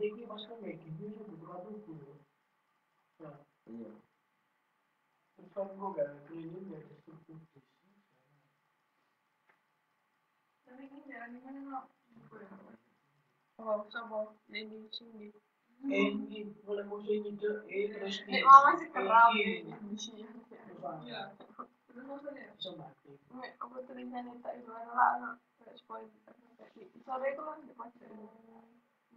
Jakie masz kolejki? Bierze do ładunku. Tak. Nie. To są Google, nie wiem, czy są punkty. No nie, ale nie ma. O, co bo? Nie, nie, nie. Ej, wolę może i nie do... Ej, też nie. Ej, mama się kaprawi. Nie. No może nie. Co ma? My obotryzanie tak zmarła, to jest pojdzie tak na taki. I co regularnie patrzę?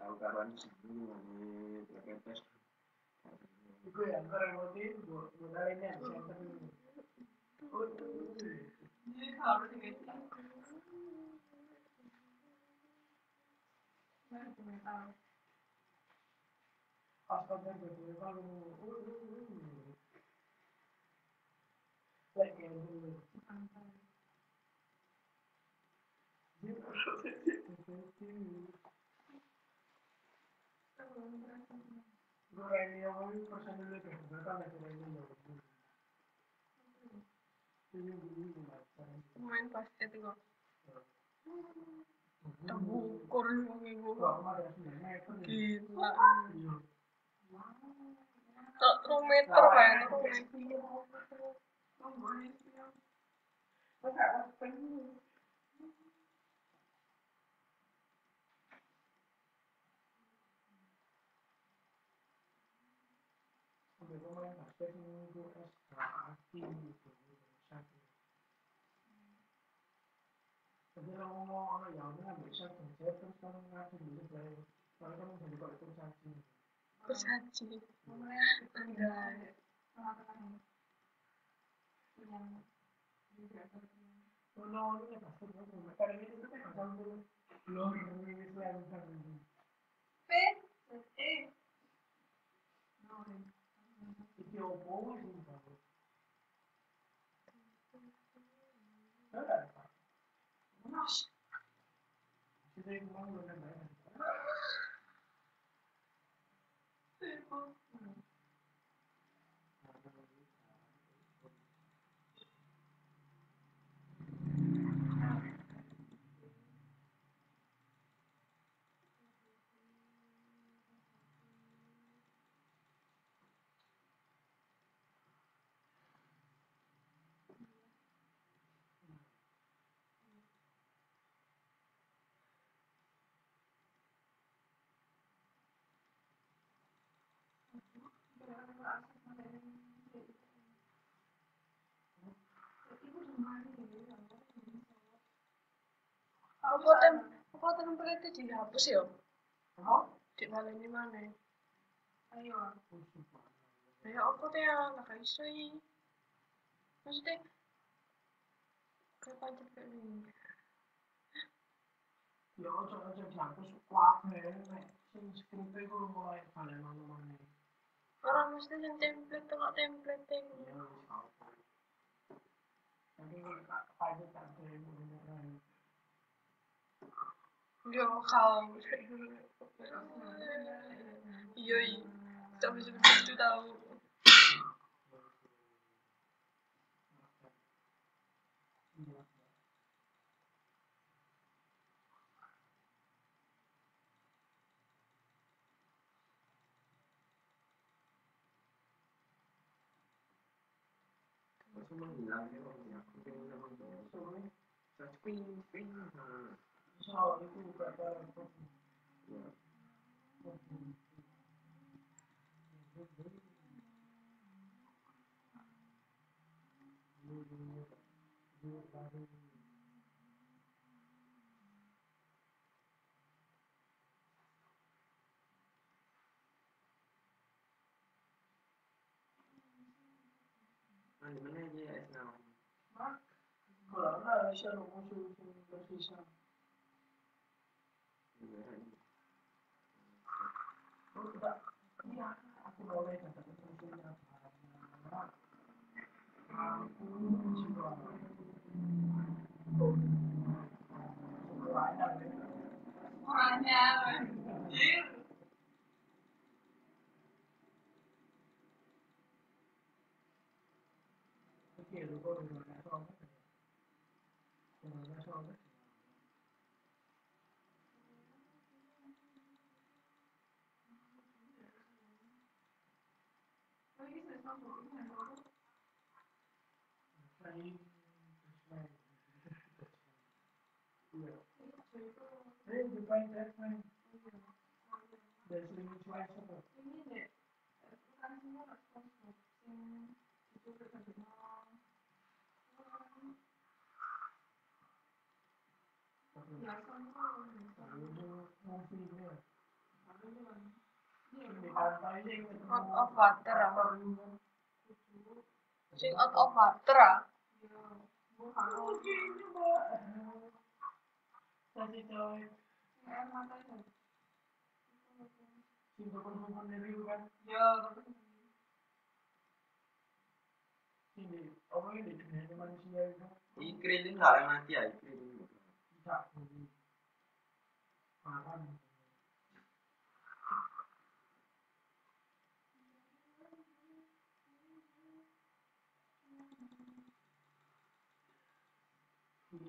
Aku kawan sini ni berkentas. Iku yang beranggotin, modal ini yang saya terima. Ini kalau dengan. Berkomentar. Bastante de valor like el Rometer kan? Kusaci, enggak, Kekuatan berarti dihapus ya? Di mana-mana? Ayo ayo aku tuh ya, gak bisa ya maksudnya kenapa aja kayak gini ya, coba-coba dihapus kuat ya, skripnya gue mulai balik mana-mana orang mesti yang template, tengok template ya, apa nanti gue kaget tak boleh bener-bener yo kau yoi tapi sebelum itu tahu soal itu bukan barang penting. Ya. Mana dia esnam? Mak, kalau nak saya nak muncul bersisa. Oke, Sing out of water ah.